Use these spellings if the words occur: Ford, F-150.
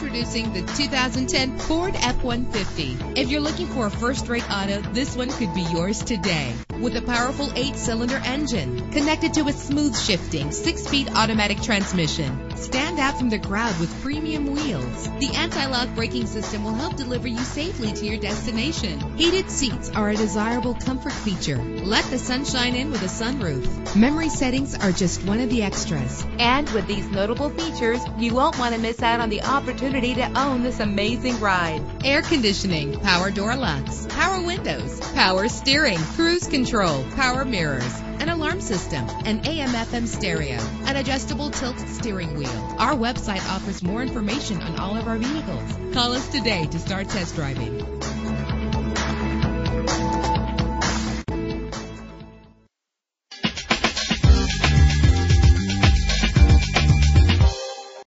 Introducing the 2010 Ford F-150. If you're looking for a first-rate auto, this one could be yours today. With a powerful 8-cylinder engine connected to a smooth shifting 6-speed automatic transmission, stand out from the crowd with premium wheels. The anti-lock braking system will help deliver you safely to your destination. Heated seats are a desirable comfort feature. Let the sunshine in with a sunroof. Memory settings are just one of the extras. And with these notable features, you won't want to miss out on the opportunity to own this amazing ride. Air conditioning, power door locks, power windows, power steering, cruise control, power mirrors, an alarm system, an AM/FM stereo, an adjustable tilt steering wheel. Our website offers more information on all of our vehicles. Call us today to start test driving.